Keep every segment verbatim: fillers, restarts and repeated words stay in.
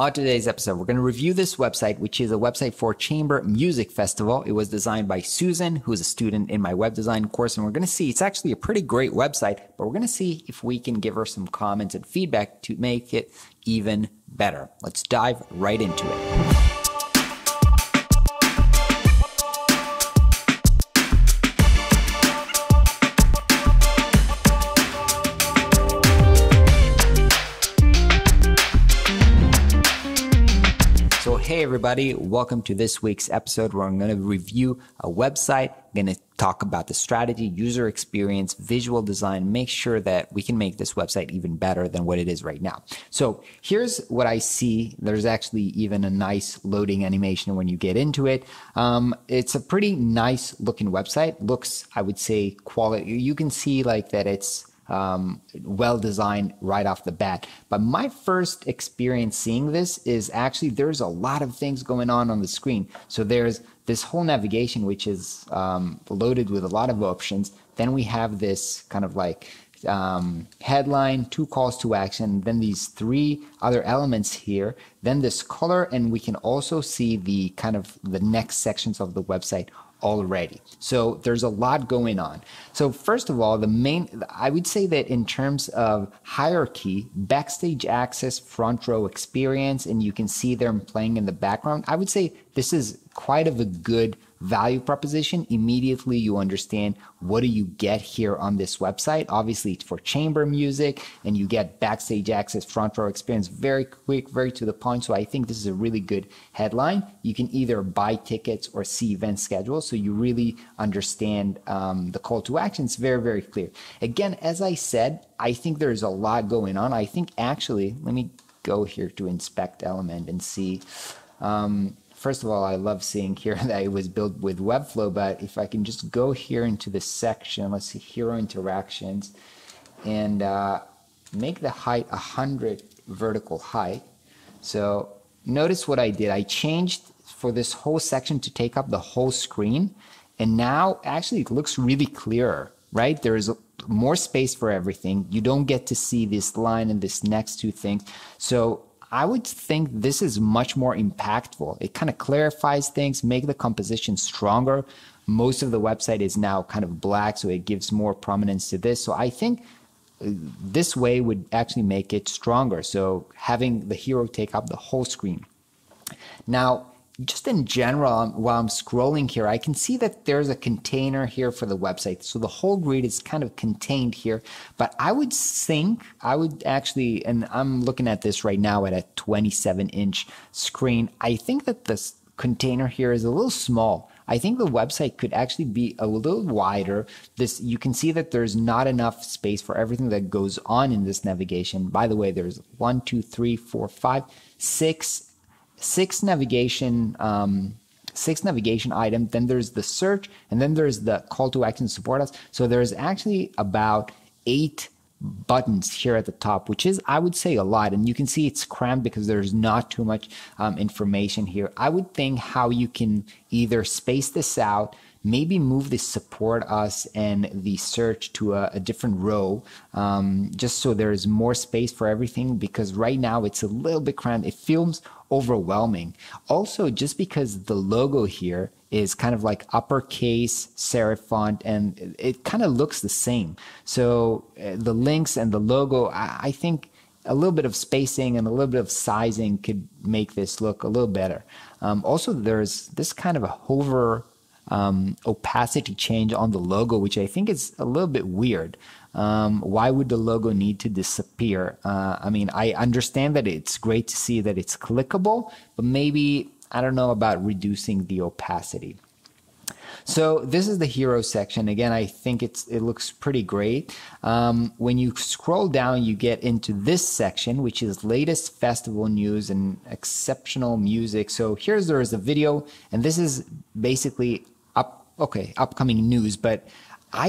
On today's episode, we're going to review this website, which is a website for Chamber Music Festival. It was designed by Susan, who is a student in my web design course, and we're going to see it's actually a pretty great website, but we're going to see if we can give her some comments and feedback to make it even better. Let's dive right into it. Hey everybody, welcome to this week's episode where I'm going to review a website. I'm going to talk about the strategy, user experience, visual design, make sure that we can make this website even better than what it is right now. So here's what I see. There's actually even a nice loading animation when you get into it. Um, it's a pretty nice looking website. Looks, I would say, quality. You can see like that it's Um, well designed right off the bat. But my first experience seeing this is actually there's a lot of things going on on the screen. So there's this whole navigation, which is um, loaded with a lot of options. Then we have this kind of like um, headline, two calls to action, then these three other elements here, then this color, and we can also see the kind of the next sections of the website already. So there's a lot going on. So first of all, the main, I would say that in terms of hierarchy, backstage access, front row experience, and you can see them playing in the background. I would say this is quite of a good value proposition. Immediately you understand what do you get here on this website. Obviously it's for chamber music and you get backstage access, front row experience, very quick, very to the point. So I think this is a really good headline. You can either buy tickets or see event schedules. So you really understand um, the call to action. It's very, very clear. Again, as I said, I think there's a lot going on. I think actually, let me go here to inspect element and see. Um, First of all, I love seeing here that it was built with Webflow, but if I can just go here into this section, let's see, hero interactions, and uh, make the height one hundred vertical height. So notice what I did. I changed for this whole section to take up the whole screen, and now actually it looks really clearer, right? There is a more space for everything. You don't get to see this line and this next two things. So I would think this is much more impactful. It kind of clarifies things, make the composition stronger. Most of the website is now kind of black, so it gives more prominence to this. So I think this way would actually make it stronger. So having the hero take up the whole screen. Now, just in general, while I'm scrolling here, I can see that there's a container here for the website. So the whole grid is kind of contained here, but I would think, I would actually, and I'm looking at this right now at a twenty-seven inch screen. I think that this container here is a little small. I think the website could actually be a little wider. This, you can see that there's not enough space for everything that goes on in this navigation. By the way, there's one, two, three, four, five, six, six navigation um, six navigation item, then there's the search, and then there's the call to action, support us. So there's actually about eight buttons here at the top, which is, I would say, a lot. And you can see it's cramped because there's not too much um, information here. I would think how you can either space this out, maybe move the support us and the search to a, a different row, um, just so there is more space for everything, because right now it's a little bit cramped. It feels overwhelming. Also, just because the logo here is kind of like uppercase serif font, and it kind of looks the same. So uh, the links and the logo, I, I think a little bit of spacing and a little bit of sizing could make this look a little better. Um, also, there's this kind of a hover Um, opacity change on the logo, which I think is a little bit weird. Um, why would the logo need to disappear? Uh, I mean, I understand that it's great to see that it's clickable, but maybe, I don't know about reducing the opacity. So this is the hero section. Again, I think it's it looks pretty great. Um, when you scroll down, you get into this section, which is latest festival news and exceptional music. So here's there is a video, and this is basically up okay upcoming news. But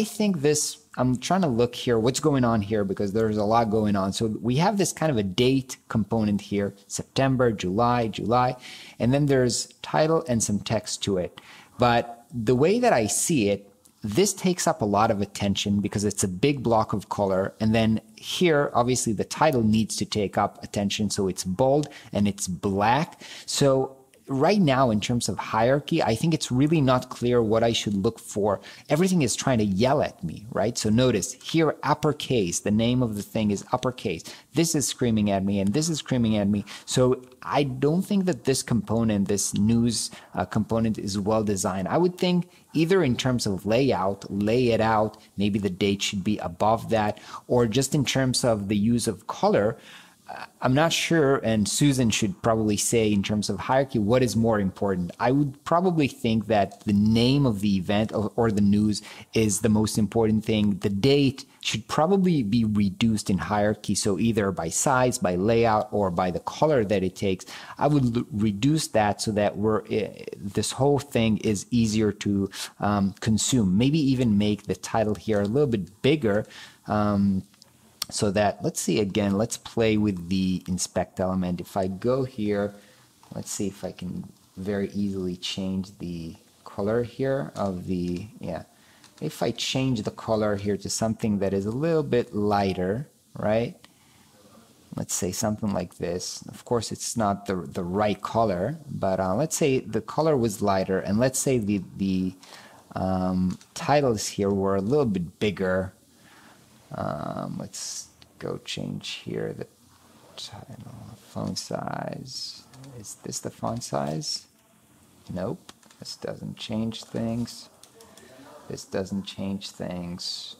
I think this, I'm trying to look here what's going on here, because there's a lot going on. So we have this kind of a date component here, September, July, July, and then there's title and some text to it. But the way that I see it, This takes up a lot of attention because it's a big block of color. And then here, obviously, the title needs to take up attention. So it's bold and it's black. So right now, in terms of hierarchy, I think it's really not clear what I should look for. Everything is trying to yell at me, right? So notice here, uppercase, the name of the thing is uppercase. This is screaming at me and this is screaming at me. So I don't think that this component, this news uh, component is well designed. I would think either in terms of layout, lay it out, maybe the date should be above that, or just in terms of the use of color, I'm not sure, and Susan should probably say in terms of hierarchy, what is more important? I would probably think that the name of the event or, or the news is the most important thing. The date should probably be reduced in hierarchy. So either by size, by layout, or by the color that it takes, I would reduce that so that we're, uh, this whole thing is easier to um, consume. Maybe even make the title here a little bit bigger. Um, So that, let's see again, let's play with the inspect element. If I go here, let's see if I can very easily change the color here of the, yeah. If I change the color here to something that is a little bit lighter, right? Let's say something like this. Of course, it's not the, the right color, but uh, let's say the color was lighter, and let's say the, the um, titles here were a little bit bigger. Um, let's go change here the title, font size. Is this the font size? Nope. This doesn't change things. This doesn't change things.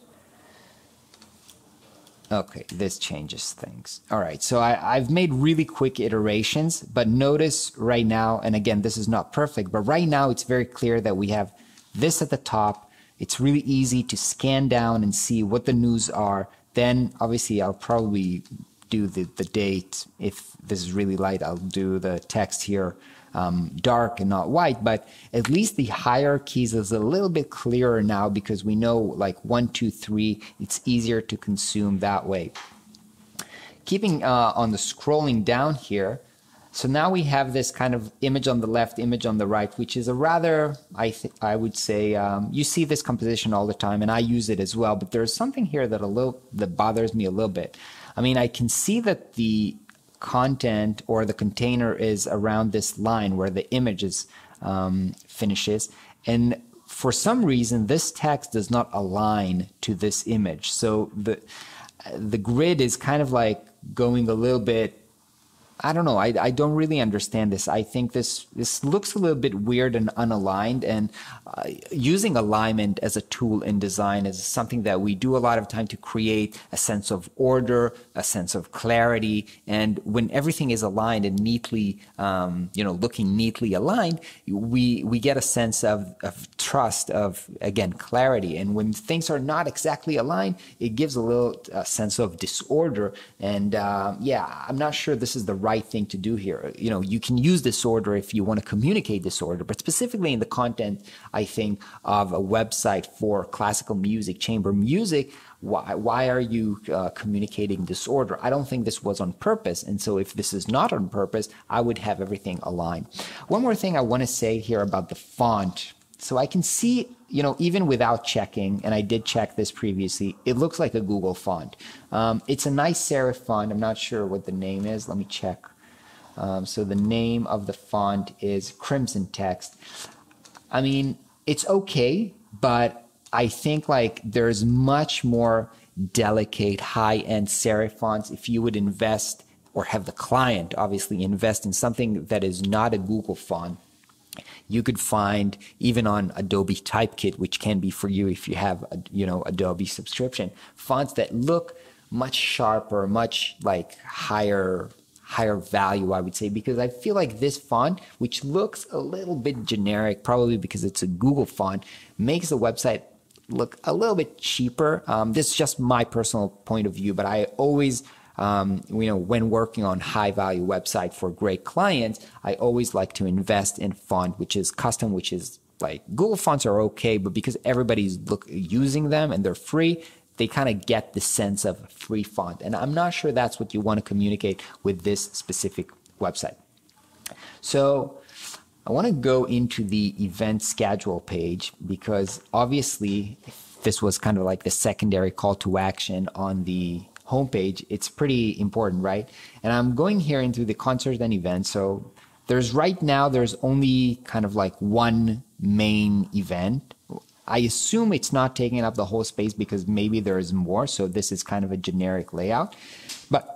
Okay, this changes things. All right, so I, I've made really quick iterations, but notice right now, and again, this is not perfect, but right now it's very clear that we have this at the top. It's really easy to scan down and see what the news are. Then obviously I'll probably do the, the date. If this is really light, I'll do the text here um, dark and not white, but at least the hierarchies is a little bit clearer now because we know like one, two, three, it's easier to consume that way. Keeping uh, on the scrolling down here, so now we have this kind of image on the left, image on the right, which is a rather, I, th I would say, um, you see this composition all the time, and I use it as well, but there's something here that, a little, that bothers me a little bit. I mean, I can see that the content or the container is around this line where the image is, um, finishes, and for some reason, this text does not align to this image. So the, the grid is kind of like going a little bit, I don't know. I, I don't really understand this. I think this this looks a little bit weird and unaligned, and uh, using alignment as a tool in design is something that we do a lot of time to create a sense of order, a sense of clarity, and when everything is aligned and neatly, um, you know, looking neatly aligned, we we get a sense of, of trust, of, again, clarity, and when things are not exactly aligned, it gives a little uh, sense of disorder, and uh, yeah, I'm not sure this is the right right thing to do here. You know, you can use disorder if you want to communicate disorder, but specifically in the content, I think, of a website for classical music, chamber music, why, why are you uh, communicating disorder? I don't think this was on purpose. And so if this is not on purpose, I would have everything aligned. One more thing I want to say here about the font. So I can see, you know, even without checking, and I did check this previously, it looks like a Google font. Um, it's a nice serif font. I'm not sure what the name is. Let me check. Um, so the name of the font is Crimson Text. I mean, it's okay, but I think like there's much more delicate high-end serif fonts. If you would invest or have the client obviously invest in something that is not a Google font, you could find even on Adobe TypeKit, which can be for you if you have a, you know, Adobe subscription, fonts that look much sharper, much like higher higher value, I would say, because I feel like this font, which looks a little bit generic, probably because it's a Google font, makes the website look a little bit cheaper. Um, this is just my personal point of view, but I always Um, you know, when working on high value website for great clients, I always like to invest in font, which is custom, which is like Google fonts are okay, but because everybody's look, using them and they're free, they kind of get the sense of a free font. And I'm not sure that's what you want to communicate with this specific website. So I want to go into the event schedule page, because obviously if this was kind of like the secondary call to action on the homepage, it's pretty important, right? And I'm going here into the concert and events. So there's right now, there's only kind of like one main event. I assume it's not taking up the whole space because maybe there is more. So this is kind of a generic layout. But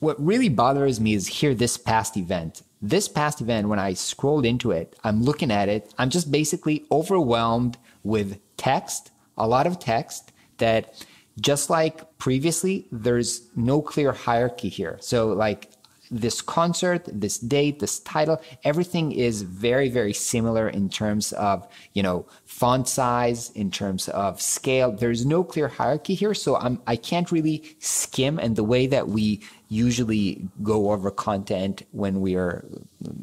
what really bothers me is here, this past event. This past event, when I scrolled into it, I'm looking at it, I'm just basically overwhelmed with text, a lot of text that, just like previously, there's no clear hierarchy here. So like this concert, this date, this title, everything is very, very similar in terms of, you know, font size, in terms of scale. There's no clear hierarchy here. So I'm, I can't really skim. And the way that we usually go over content when we are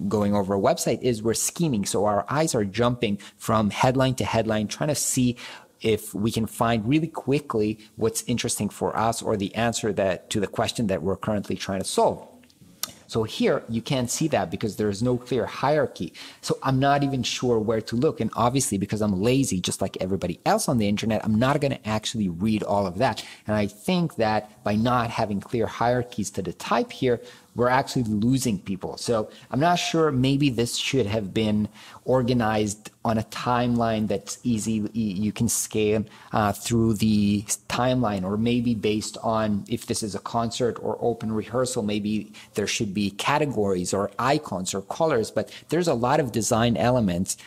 going over a website is we're skimming. So our eyes are jumping from headline to headline, trying to see if we can find really quickly what's interesting for us or the answer that to the question that we're currently trying to solve. So here you can't see that because there is no clear hierarchy. So I'm not even sure where to look. And obviously, because I'm lazy, just like everybody else on the internet, I'm not going to actually read all of that. And I think that by not having clear hierarchies to the type here, we're actually losing people. So I'm not sure, maybe this should have been organized on a timeline that's easy. You can scale uh, through the timeline, or maybe based on if this is a concert or open rehearsal, maybe there should be categories or icons or colors, but there's a lot of design elements,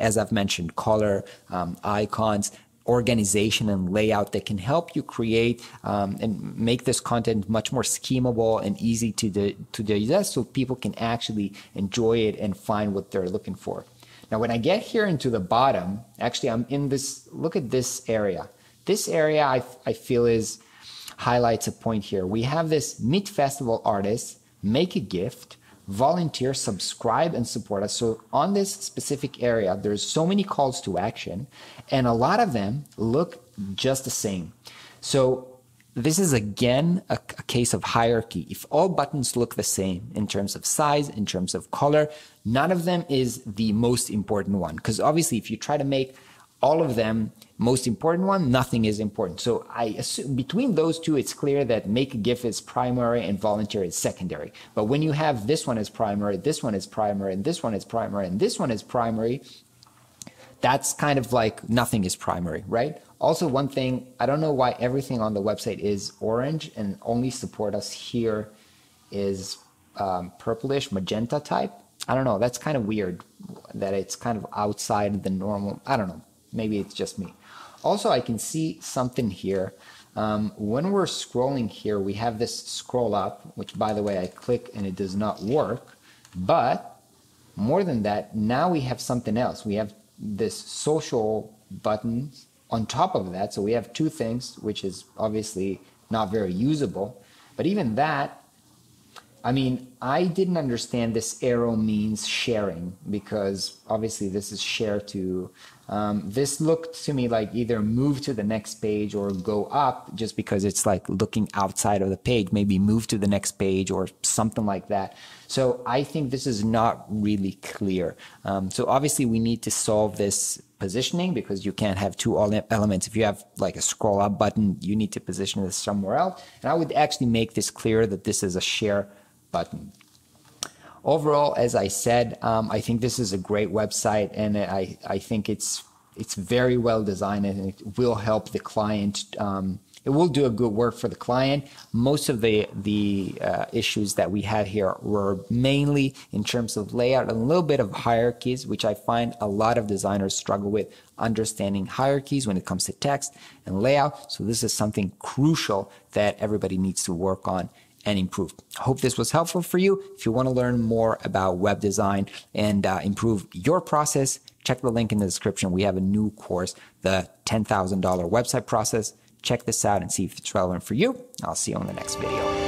as I've mentioned, color, um, icons, organization and layout that can help you create um, and make this content much more schemable and easy to, di to digest, so people can actually enjoy it and find what they're looking for. Now, when I get here into the bottom, actually I'm in this, look at this area. This area I, I feel is highlights a point here. We have this Meet Festival artists, make a gift, volunteer, subscribe, and support us. So on this specific area, there's so many calls to action, and a lot of them look just the same. So this is, again, a, a case of hierarchy. If all buttons look the same in terms of size, in terms of color, none of them is the most important one. Because obviously, if you try to make all of them most important one, nothing is important. So I assume between those two, it's clear that make a gift is primary and volunteer is secondary. But when you have this one is primary, this one is primary, and this one is primary, and this one is primary, that's kind of like nothing is primary, right? Also, one thing, I don't know why everything on the website is orange and only support us here is um, purplish, magenta type. I don't know, that's kind of weird that it's kind of outside the normal, I don't know. Maybe it's just me. Also, I can see something here. Um, when we're scrolling here, we have this scroll up, which, by the way, I click and it does not work. But more than that, now we have something else. We have this social button on top of that. So we have two things, which is obviously not very usable. But even that, I mean, I didn't understand this arrow means sharing, because obviously this is share to... Um, this looked to me like either move to the next page or go up, just because it's like looking outside of the page, maybe move to the next page or something like that. So I think this is not really clear. Um, so obviously we need to solve this positioning, because you can't have two elements. If you have like a scroll up button, you need to position this somewhere else. And I would actually make this clear that this is a share button. Overall, as I said, um, I think this is a great website, and I, I think it's it's very well designed, and it will help the client. Um, it will do a good work for the client. Most of the, the uh, issues that we had here were mainly in terms of layout and a little bit of hierarchies, which I find a lot of designers struggle with, understanding hierarchies when it comes to text and layout. So this is something crucial that everybody needs to work on and improve. I hope this was helpful for you. If you want to learn more about web design and uh, improve your process, check the link in the description. We have a new course, the ten thousand dollar website process. Check this out and see if it's relevant for you. I'll see you on the next video.